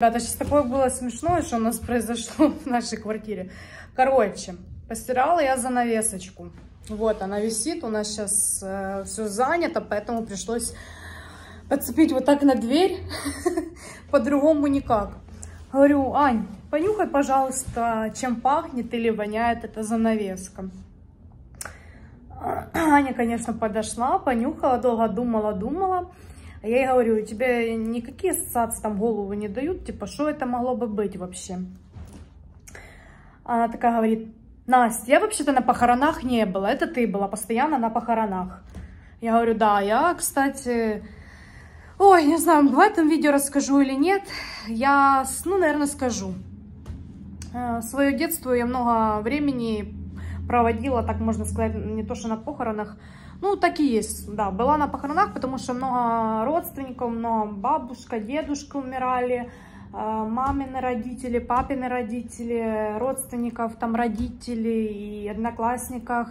Ребята, сейчас такое было смешное, что у нас произошло в нашей квартире. Короче, постирала я занавесочку. Вот, она висит, у нас сейчас все занято, поэтому пришлось подцепить вот так на дверь. По-другому никак. Говорю: Ань, понюхай, пожалуйста, чем пахнет или воняет эта занавеска. Аня, конечно, подошла, понюхала, долго думала. Я ей говорю: тебе никакие ассоциации там голову не дают, типа, что это могло бы быть вообще? Она такая говорит: Настя, я вообще-то на похоронах не была, это ты была постоянно на похоронах. Я говорю: да, я, кстати, ой, не знаю, в этом видео расскажу или нет, я, ну, наверное, скажу. Свое детство я много времени проводила, так можно сказать, не то что на похоронах, ну, так и есть, да, была на похоронах, потому что много родственников, много бабушка, дедушка умирали, мамины родители, папины родители, родственников, там, родителей и одноклассников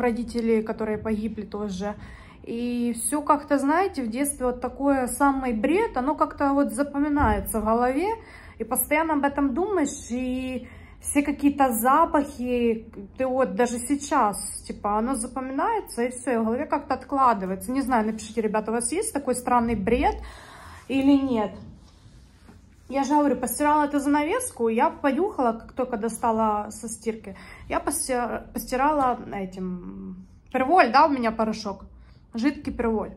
родителей, которые погибли тоже. И все как-то, знаете, в детстве вот такое самый бред, оно как-то вот запоминается в голове, и постоянно об этом думаешь, и... Все какие-то запахи, ты вот даже сейчас, типа, оно запоминается, и все, и в голове как-то откладывается. Не знаю, напишите, ребята, у вас есть такой странный бред или нет. Я же говорю, постирала эту занавеску, я понюхала, как только достала со стирки, я постирала этим Перволь, да, у меня порошок, жидкий Перволь.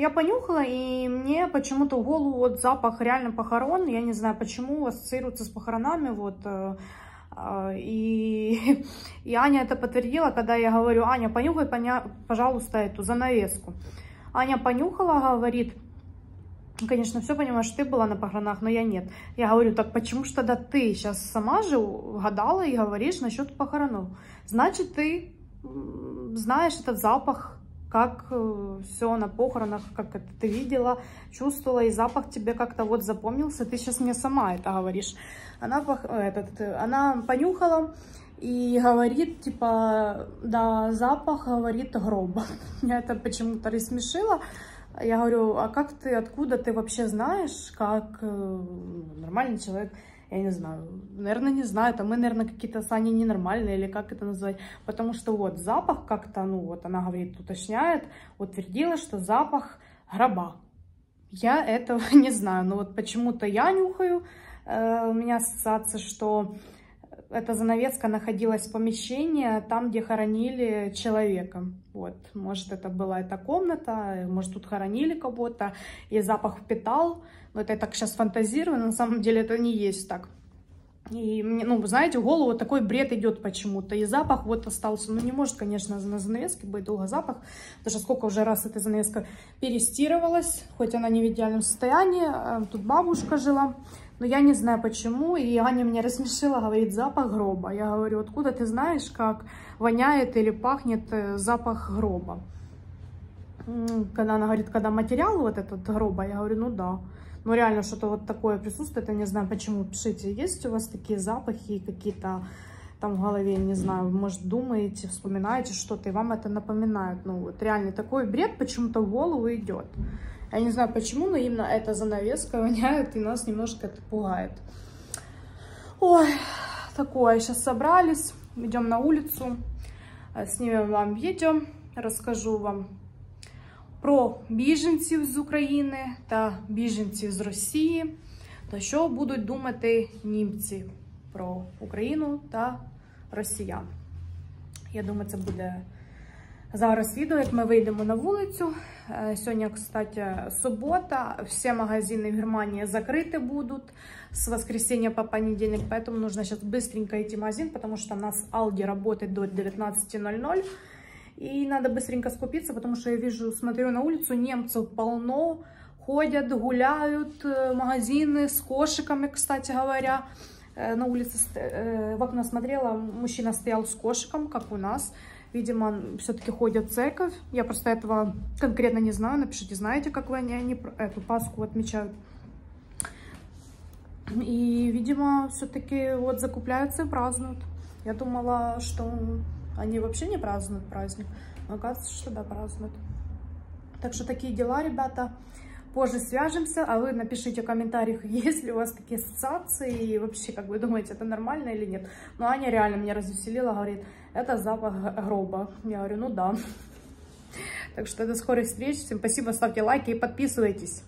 Я понюхала, и мне почему-то в голову вот запах реально похорон, я не знаю почему, ассоциируется с похоронами, вот, и Аня это подтвердила, когда я говорю: Аня, понюхай, пожалуйста, эту занавеску. Аня понюхала, говорит: ну, конечно, все понимаешь, ты была на похоронах, но я нет. Я говорю: так почему ж тогда ты сейчас сама же угадала и говоришь насчет похоронов? Значит, ты знаешь этот запах, как все на похоронах, как это ты видела, чувствовала, и запах тебе как-то вот запомнился, ты сейчас мне сама это говоришь. Она понюхала и говорит, типа, да, запах, говорит, гроба. Меня это почему-то рассмешило. Я говорю: а как ты, откуда ты вообще знаешь, как нормальный человек... Я не знаю, наверное, не знаю, там мы, наверное, какие-то сани ненормальные, или как это назвать, потому что вот запах как-то, ну вот она говорит, уточняет, утвердила, что запах гроба. Я этого не знаю, но вот почему-то я нюхаю, у меня ассоциация, что эта занавеска находилась в помещении, там, где хоронили человека. Вот, может, это была эта комната, может, тут хоронили кого-то, и запах впитал. Но это я так сейчас фантазирую, но на самом деле это не есть так. И, ну, знаете, в голову такой бред идет почему-то. И запах вот остался. Ну, не может, конечно, на занавеске быть долго запах, потому что сколько уже раз эта занавеска перестирывалась, хоть она не в идеальном состоянии. Тут бабушка жила. Но я не знаю почему, и Аня меня рассмешила, говорит: запах гроба. Я говорю: откуда ты знаешь, как воняет или пахнет запах гроба? Когда она говорит, когда материал вот этот гроба, я говорю: ну да. Ну реально что-то вот такое присутствует, я не знаю почему. Пишите, есть у вас такие запахи какие-то там в голове, не знаю, может думаете, вспоминаете что-то, и вам это напоминает. Ну вот реально такой бред почему-то в голову идет. Я не знаю почему, но именно эта занавеска воняет, и нас немножко это пугает. Ой, такое. Сейчас собрались, идем на улицу, снимем вам видео, расскажу вам про біженців з України та біженців з Росії, та що будуть думати німці про Україну та росіян. Я думаю, це буде... Зараз відео, як ми вийдемо на вулицю. Сьогодні, кстати, субота. Всі магазини в Германії закриті будуть з воскресенья по понедельник. Поэтому нужно сейчас быстренько идти в магазин, потому что у нас Алди работает до 19:00. И надо быстренько скупиться, потому что я вижу, смотрю на улицу, немцев полно. Ходят, гуляют, магазины с кошиками, кстати говоря. На улице, в окно смотрела, мужчина стоял с кошиком, как у нас. Видимо, все-таки ходят в церковь. Я просто этого конкретно не знаю. Напишите, знаете, как они эту Пасху отмечают. И, видимо, все-таки вот закупляются и празднуют. Я думала, что они вообще не празднуют праздник. Но оказывается, что да, празднуют. Так что такие дела, ребята. Позже свяжемся, а вы напишите в комментариях, есть ли у вас такие ассоциации и вообще, как вы думаете, это нормально или нет. Но Аня реально меня развеселила, говорит, это запах гроба. Я говорю, ну да. Так что до скорой встречи. Всем спасибо, ставьте лайки и подписывайтесь.